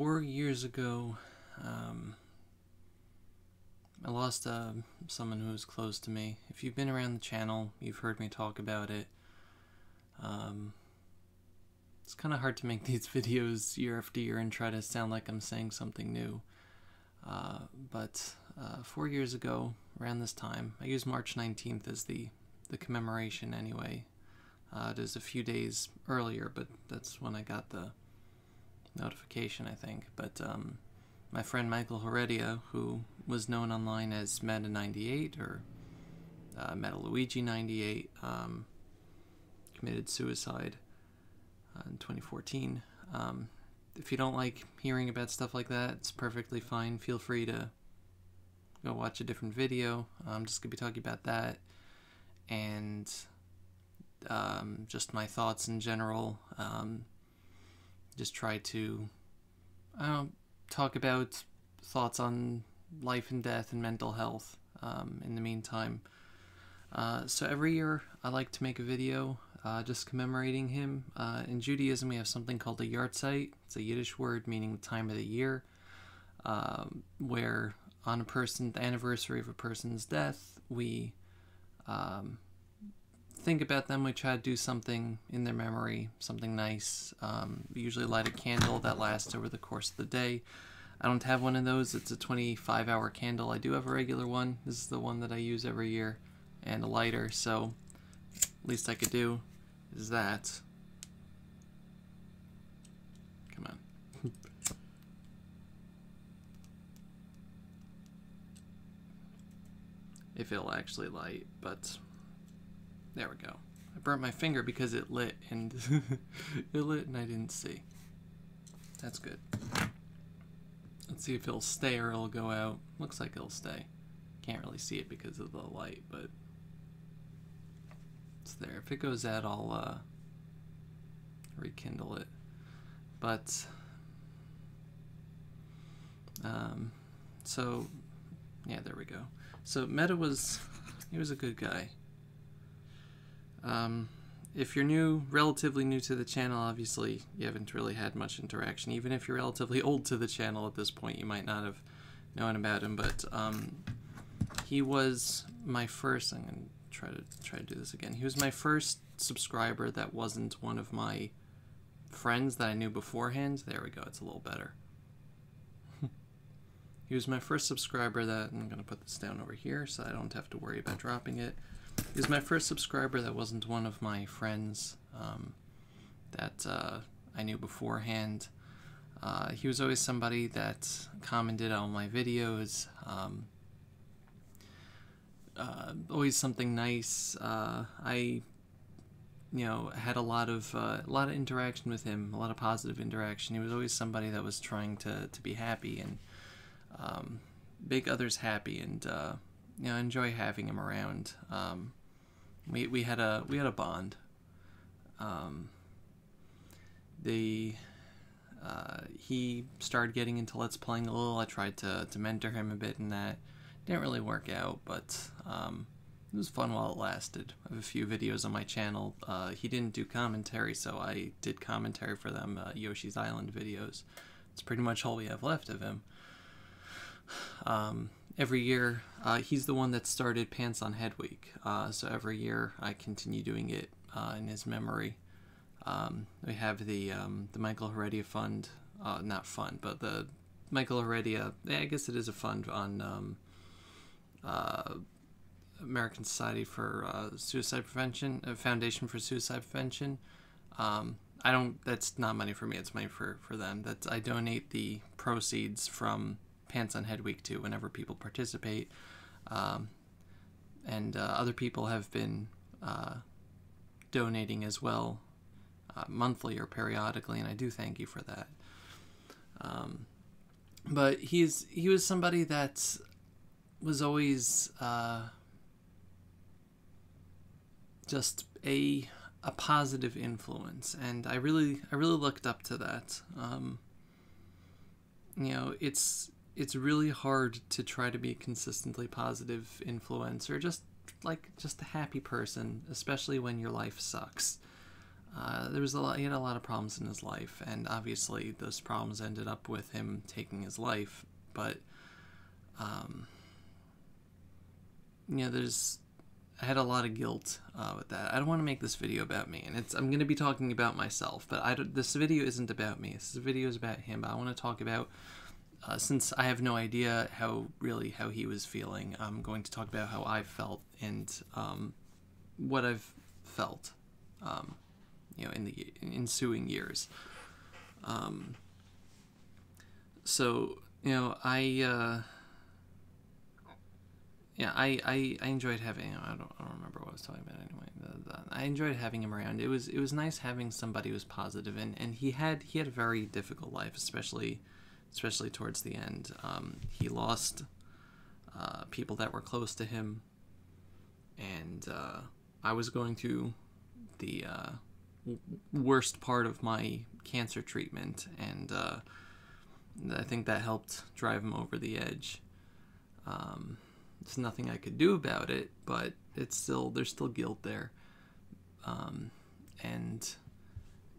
4 years ago, I lost someone who was close to me. If you've been around the channel, you've heard me talk about it. It's kind of hard to make these videos year after year and try to sound like I'm saying something new. But 4 years ago, around this time, I used March 19th as the commemoration anyway. It was a few days earlier, but that's when I got the notification, I think. But my friend Michael Heredia, who was known online as Meta98 or MetaLuigi98, committed suicide in 2014. If you don't like hearing about stuff like that, it's perfectly fine. Feel free to go watch a different video. I'm just going to be talking about that and just my thoughts in general. Just try to talk about thoughts on life and death and mental health in the meantime. So every year I like to make a video just commemorating him. In Judaism, we have something called a Yahrzeit. It's a Yiddish word meaning the time of the year, where on the anniversary of a person's death, we think about them. We try to do something in their memory, something nice. We usually light a candle that lasts over the course of the day. I don't have one of those. It's a 25-hour candle. I do have a regular one. This is the one that I use every year, and a lighter. So least I could do is that. Come on. If it'll actually light, but there we go. I burnt my finger because it lit and I didn't see. That's good. Let's see if it'll stay or it'll go out. Looks like it'll stay. Can't really see it because of the light, but there. If it goes out, I'll rekindle it. But so yeah, there we go. So Meta was a good guy. If you're relatively new to the channel, obviously you haven't really had much interaction. Even if you're relatively old to the channel at this point, you might not have known about him. But he was my first. I'm gonna try to do this again. He was my first subscriber that wasn't one of my friends that I knew beforehand. There we go, it's a little better. He was my first subscriber that, I'm gonna put this down over here so I don't have to worry about dropping it. He was my first subscriber that wasn't one of my friends that I knew beforehand. He was always somebody that commented on my videos, always something nice. I, you know, had a lot of interaction with him, a lot of positive interaction. He was always somebody that was trying to be happy and make others happy, and you know, enjoy having him around. We had a bond. He started getting into Let's Playing a little. I tried to mentor him a bit in that. Didn't really work out, but it was fun while it lasted. I have a few videos on my channel. He didn't do commentary, so I did commentary for them, Yoshi's Island videos. It's pretty much all we have left of him. Every year, he's the one that started Pants on Head Week, so every year I continue doing it in his memory. We have the Michael Heredia Fund, not fund, but the Michael Heredia, I guess it is a fund on American Society for Suicide Prevention, Foundation for Suicide Prevention. I don't. That's not money for me. It's money for them. That's, I donate the proceeds from Pants on Head Week to whenever people participate, and other people have been donating as well, monthly or periodically, and I do thank you for that. But he was somebody that's was always just a positive influence, and I really looked up to that. You know, it's really hard to try to be a consistently positive influencer, just a happy person, especially when your life sucks. There was a lot. He had a lot of problems in his life, and obviously those problems ended up with him taking his life. But you know, I had a lot of guilt with that. I don't want to make this video about me, and I'm going to be talking about myself. But this video isn't about me. This video is about him. But I want to talk about, since I have no idea how he was feeling. I'm going to talk about how I felt and what I've felt. You know, in the ensuing years. So, you know, I enjoyed having, I don't remember what I was talking about anyway. I enjoyed having him around. It was nice having somebody who was positive, and he had a very difficult life, especially towards the end. He lost people that were close to him, and I was going through the worst part of my cancer treatment, and I think that helped drive him over the edge. There's nothing I could do about it, but there's still guilt there. And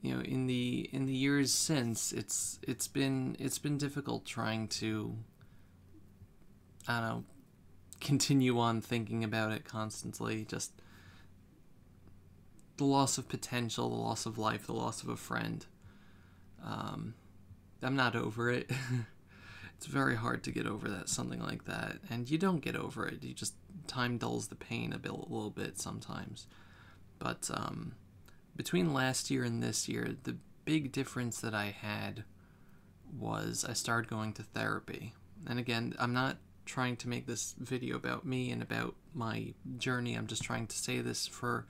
you know, in the years since, it's been difficult trying to, I don't know, continue on thinking about it constantly. Just the loss of potential, the loss of life, the loss of a friend. I'm not over it. It's very hard to get over that, something like that. And you don't get over it. You just, time dulls the pain a little bit sometimes. But between last year and this year, the big difference that I had was I started going to therapy. And again, I'm not trying to make this video about me and about my journey. I'm just trying to say this for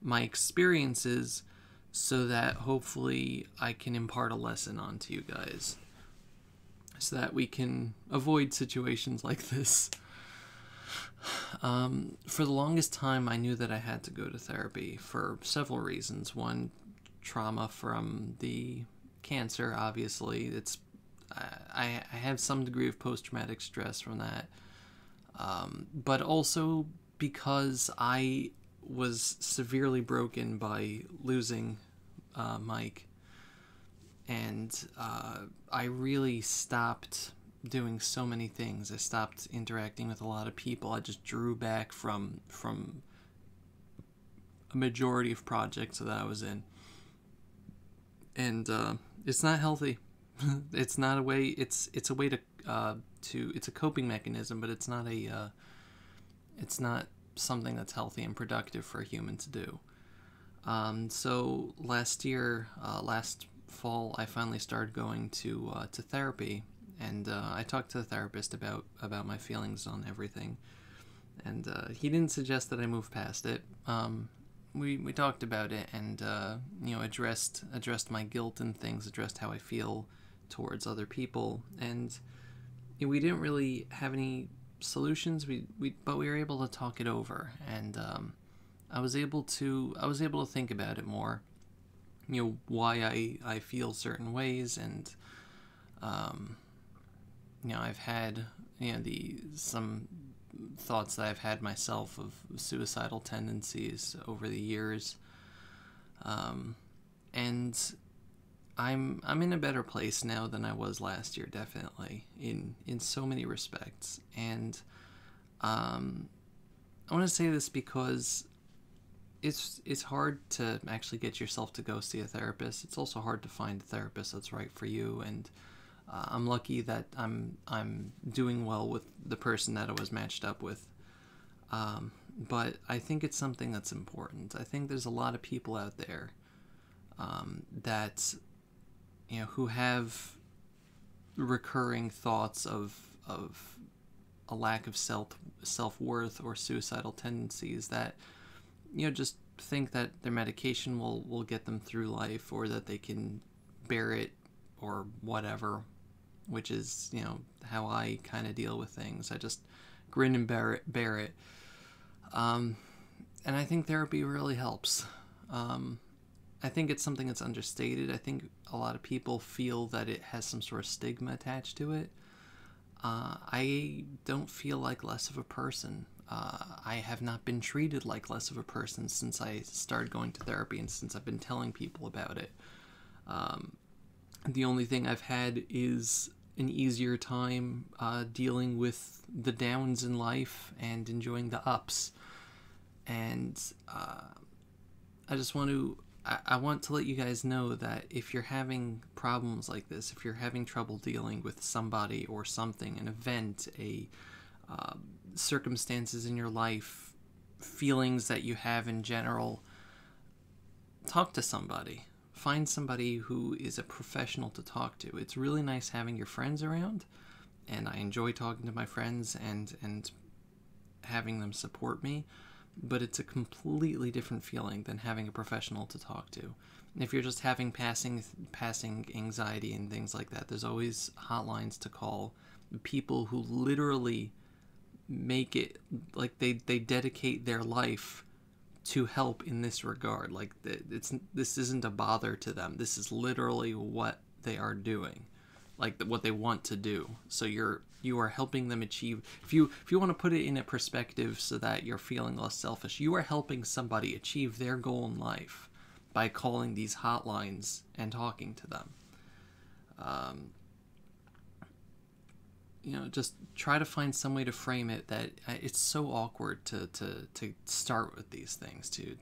my experiences, so that hopefully I can impart a lesson onto you guys, so that we can avoid situations like this. For the longest time, I knew that I had to go to therapy for several reasons. One, trauma from the cancer, obviously. I have some degree of post-traumatic stress from that, but also because I was severely broken by losing Mike, and I really stopped doing so many things. I stopped interacting with a lot of people. I just drew back from a majority of projects that I was in, and it's not healthy. It's not a way. It's a way to it's a coping mechanism, but it's not a it's not something that's healthy and productive for a human to do. So last year, last fall, I finally started going to therapy, and I talked to the therapist about my feelings on everything, and he didn't suggest that I move past it. We talked about it, and you know, addressed my guilt and things, addressed how I feel towards other people, and you know, we didn't really have any solutions, but we were able to talk it over, and I was able to think about it more, you know, why I feel certain ways, and you know, I've had, you know, some thoughts that I've had myself of suicidal tendencies over the years, and I'm in a better place now than I was last year, definitely, in so many respects. And I want to say this because it's hard to actually get yourself to go see a therapist. It's also hard to find a therapist that's right for you, and I'm lucky that I'm doing well with the person that I was matched up with. But I think it's something that's important. I think there's a lot of people out there that, you know, who have recurring thoughts of a lack of self-worth or suicidal tendencies, that, you know, just think that their medication will get them through life, or that they can bear it, or whatever, which is, you know, how I kind of deal with things. I just grin and bear it. And I think therapy really helps. I think it's something that's understated. I think a lot of people feel that it has some sort of stigma attached to it. I don't feel like less of a person. I have not been treated like less of a person since I started going to therapy and since I've been telling people about it. The only thing I've had is an easier time dealing with the downs in life and enjoying the ups. And I just want to, I want to let you guys know that if you're having problems like this, if you're having trouble dealing with somebody or something, an event, a circumstances in your life, feelings that you have in general, talk to somebody. Find somebody who is a professional to talk to. It's really nice having your friends around, and I enjoy talking to my friends and having them support me, but it's a completely different feeling than having a professional to talk to. And if you're just having passing anxiety and things like that, there's always hotlines to call. People who literally make it like they dedicate their life to help in this regard. Like this isn't a bother to them. This is literally what they are doing, like what they want to do. So you are helping them achieve. If you want to put it in a perspective so that you're feeling less selfish, you are helping somebody achieve their goal in life by calling these hotlines and talking to them. You know, just try to find some way to frame it that it's so awkward to start with these things, to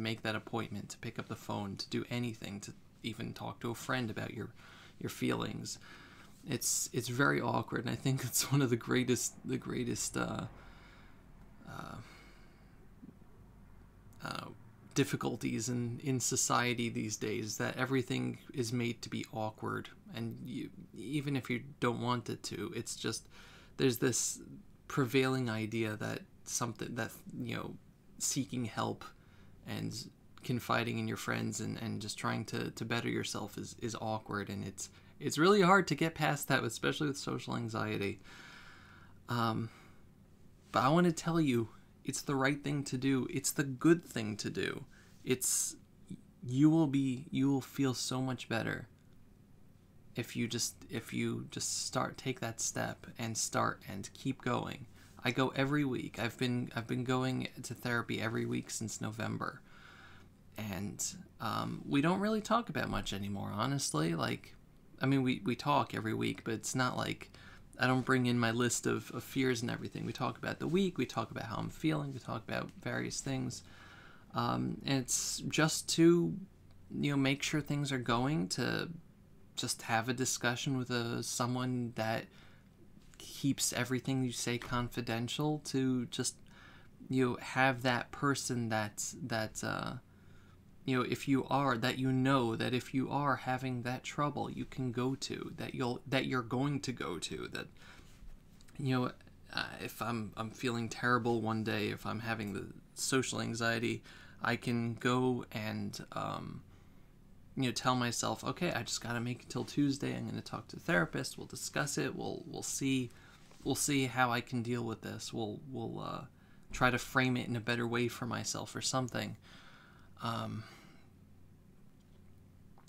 make that appointment, to pick up the phone, to do anything, to even talk to a friend about your feelings. It's very awkward, and I think it's one of the greatest difficulties in society these days, that everything is made to be awkward, and even if you don't want it to, it's just there's this prevailing idea that something that, you know, seeking help and confiding in your friends and just trying to better yourself is awkward, and it's really hard to get past that, especially with social anxiety. But I want to tell you, it's the right thing to do. It's the good thing to do. You will feel so much better if you just start, take that step and start and keep going. I go every week. I've been going to therapy every week since November, and we don't really talk about much anymore, honestly. Like, I mean, we talk every week, but it's not like I don't bring in my list of fears and everything. We talk about the week, we talk about how I'm feeling, we talk about various things. And it's just to, you know, make sure things are going, to just have a discussion with someone that keeps everything you say confidential, to just, you know, have that person that you know, if you are, that you know that if you are having that trouble, you can go to, that you're going to go to, that, you know, if I'm feeling terrible one day, if I'm having the social anxiety, I can go and, you know, tell myself, okay, I just got to make it till Tuesday. I'm going to talk to a therapist. We'll discuss it. We'll see how I can deal with this. We'll try to frame it in a better way for myself or something.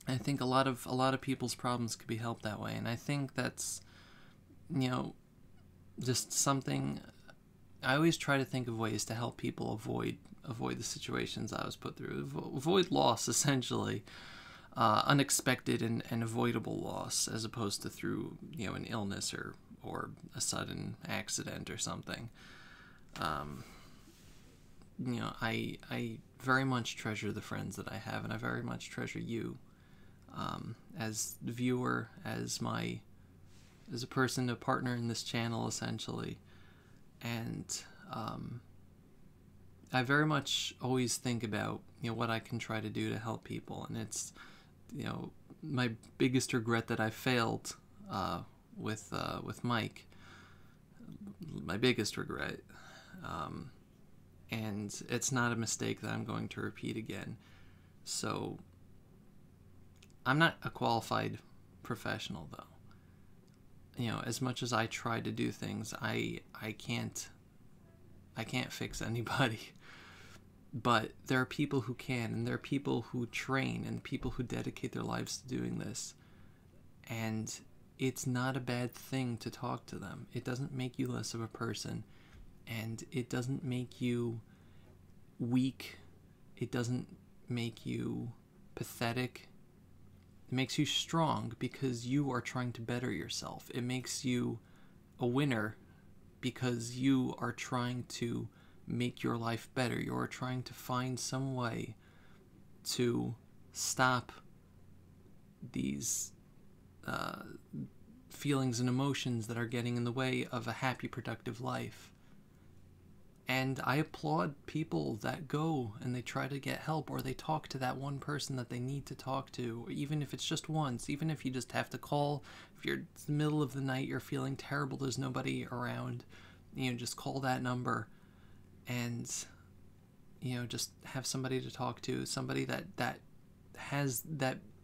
I think a lot of people's problems could be helped that way, and I think that's, you know, just something I always try to think of ways to help people avoid the situations I was put through, avoid loss, essentially, unexpected and avoidable loss, as opposed to through, you know, an illness or a sudden accident or something. You know, I very much treasure the friends that I have, and I very much treasure you, as the viewer, as a person, a partner in this channel, essentially. And I very much always think about, you know, what I can try to do to help people, and it's, you know, my biggest regret that I failed with Mike. My biggest regret. And it's not a mistake that I'm going to repeat again. So I'm not a qualified professional, though. You know, as much as I try to do things, I can't fix anybody. But there are people who can, and there are people who train, and people who dedicate their lives to doing this. And it's not a bad thing to talk to them. It doesn't make you less of a person, and it doesn't make you weak. It doesn't make you pathetic. It makes you strong because you are trying to better yourself. It makes you a winner because you are trying to make your life better. You're trying to find some way to stop these feelings and emotions that are getting in the way of a happy, productive life. And I applaud people that go and they try to get help, or they talk to that one person that they need to talk to, even if it's just once, even if you just have to call. If you're in the middle of the night, you're feeling terrible, there's nobody around, you know, just call that number and, you know, just have somebody to talk to, somebody that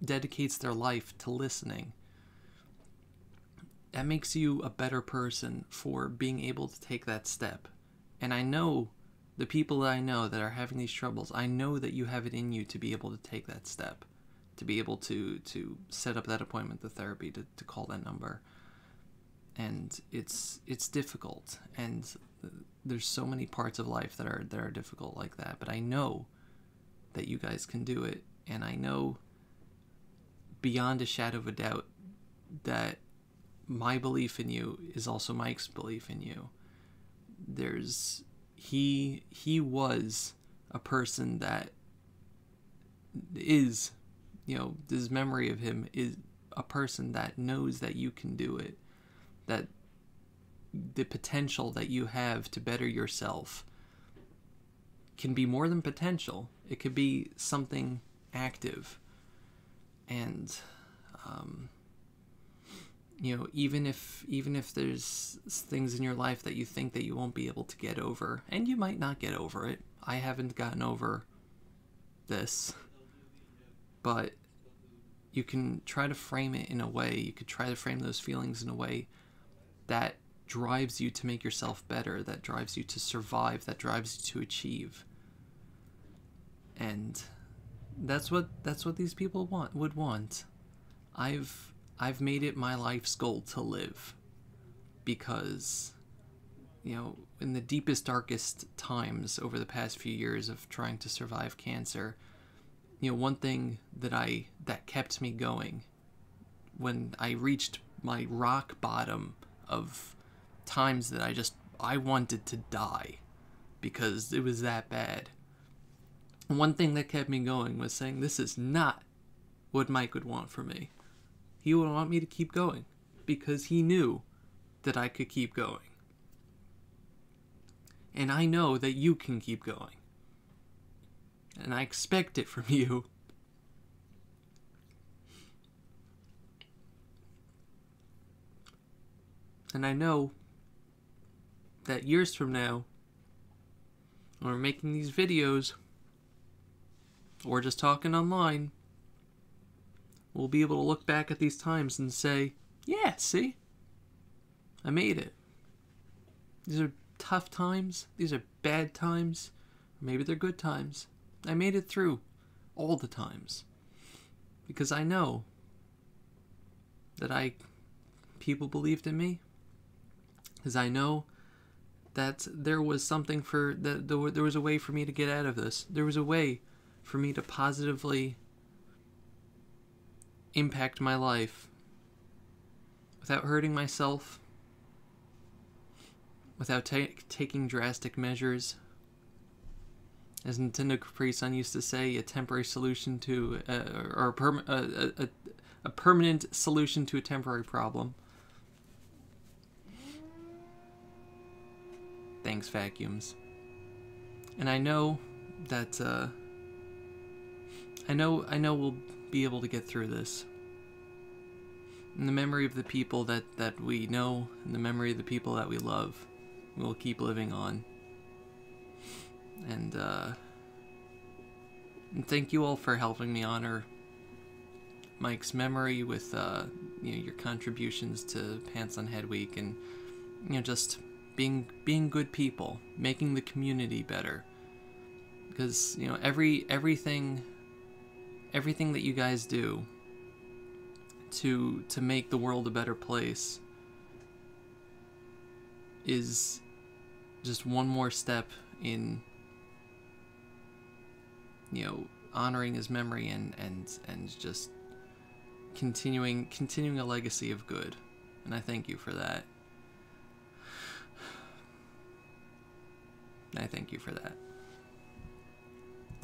dedicates their life to listening. That makes you a better person for being able to take that step. And I know the people that I know that are having these troubles, I know that you have it in you to be able to take that step, to be able to set up that appointment to therapy, to call that number. And it's difficult, and there's so many parts of life that are difficult like that. But I know that you guys can do it, and I know beyond a shadow of a doubt that my belief in you is also Mike's belief in you. There's he was a person that is, you know, this memory of him is a person that knows that you can do it, that the potential that you have to better yourself can be more than potential. It could be something active. And you know, even if there's things in your life that you think that you won't be able to get over, and you might not get over it. I haven't gotten over this, but you can try to frame it in a way, you could try to frame those feelings in a way that drives you to make yourself better, that drives you to survive, that drives you to achieve. And that's what these people would want. I've made it my life's goal to live, because, you know, in the deepest, darkest times over the past few years of trying to survive cancer, you know, one thing that kept me going when I reached my rock bottom of times that I wanted to die because it was that bad. One thing that kept me going was saying, this is not what Mike would want for me. He would want me to keep going because he knew that I could keep going. And I know that you can keep going. And I expect it from you. And I know that years from now, when we're making these videos, or just talking online, we'll be able to look back at these times and say, yeah, see? I made it. These are tough times. These are bad times. Maybe they're good times. I made it through all the times. Because I know that people believed in me. Because I know that there was something there was a way for me to get out of this. There was a way for me to positively impact my life without hurting myself, without taking drastic measures. As Nintendo Capri Sun used to say, a temporary solution to or a permanent solution to a temporary problem. Thanks, vacuums. And I know that I know we'll be able to get through this. And the memory of the people that we know, and the memory of the people that we love, will keep living on. And thank you all for helping me honor Mike's memory with you know, your contributions to Pants on Head Week, and, you know, just being good people, making the community better. Because, you know, everything that you guys do to make the world a better place is just one more step in, you know, honoring his memory and just continuing a legacy of good, and I thank you for that. I thank you for that.